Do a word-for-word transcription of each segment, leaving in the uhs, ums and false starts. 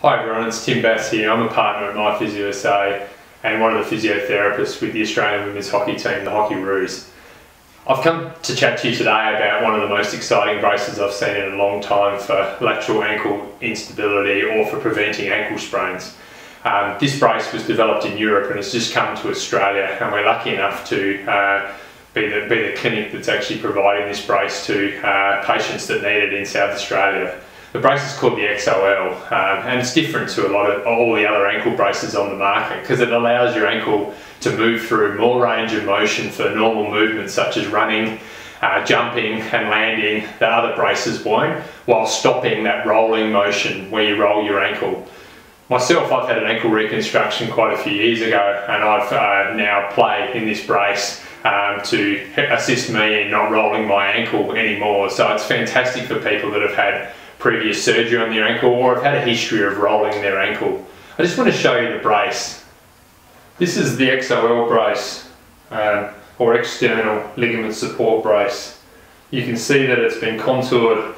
Hi everyone, it's Tim Bass here. I'm a partner at My PhysioSA and one of the physiotherapists with the Australian Women's Hockey Team, the Hockey Roos. I've come to chat to you today about one of the most exciting braces I've seen in a long time for lateral ankle instability or for preventing ankle sprains. Um, this brace was developed in Europe and has just come to Australia, and we're lucky enough to uh, be, the, be the clinic that's actually providing this brace to uh, patients that need it in South Australia. The brace is called the E X O L, um, and it's different to a lot of all the other ankle braces on the market because it allows your ankle to move through more range of motion for normal movements such as running, uh, jumping and landing that other braces won't, while stopping that rolling motion where you roll your ankle. Myself, I've had an ankle reconstruction quite a few years ago, and I've uh, now played in this brace Um, to assist me in not rolling my ankle anymore. So it's fantastic for people that have had previous surgery on their ankle or have had a history of rolling their ankle. I just want to show you the brace. This is the E X O L brace, um, or external ligament support brace. You can see that it's been contoured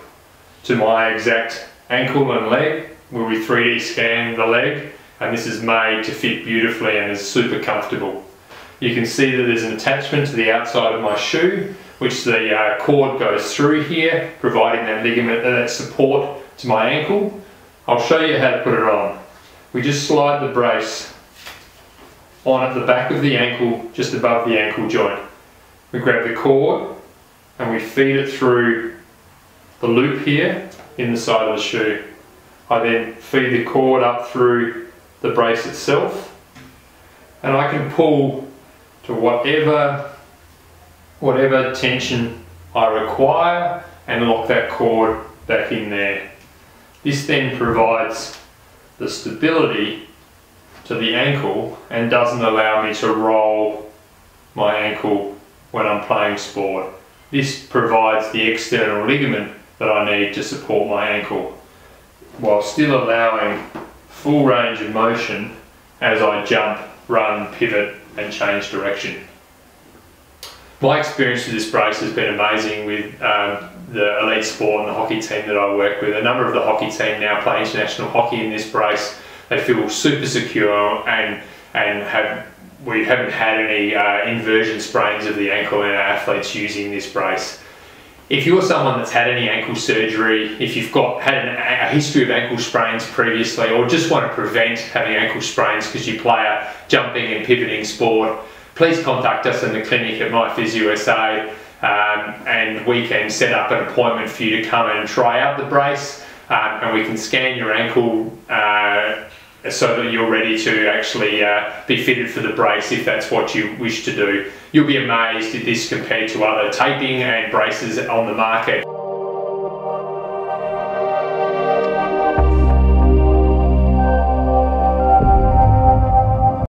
to my exact ankle and leg, where we three D scan the leg, and this is made to fit beautifully and is super comfortable. You can see that there's an attachment to the outside of my shoe, which the uh, cord goes through here, providing that ligament and that support to my ankle. I'll show you how to put it on. We just slide the brace on at the back of the ankle, just above the ankle joint. We grab the cord and we feed it through the loop here in the side of the shoe. I then feed the cord up through the brace itself, and I can pull to whatever, whatever tension I require and lock that cord back in there. This then provides the stability to the ankle and doesn't allow me to roll my ankle when I'm playing sport. This provides the external ligament that I need to support my ankle while still allowing full range of motion as I jump, run, pivot and change direction. My experience with this brace has been amazing with um, the elite sport and the hockey team that I work with. A number of the hockey team now play international hockey in this brace. They feel super secure and, and have, we haven't had any uh, inversion sprains of the ankle in our athletes using this brace. If you're someone that's had any ankle surgery, if you've got had an, a history of ankle sprains previously, or just want to prevent having ankle sprains because you play a jumping and pivoting sport, please contact us in the clinic at My PhysioSA, um, and we can set up an appointment for you to come and try out the brace, um, and we can scan your ankle uh, so that you're ready to actually uh, be fitted for the brace if that's what you wish to do. You'll be amazed at this compared to other taping and braces on the market.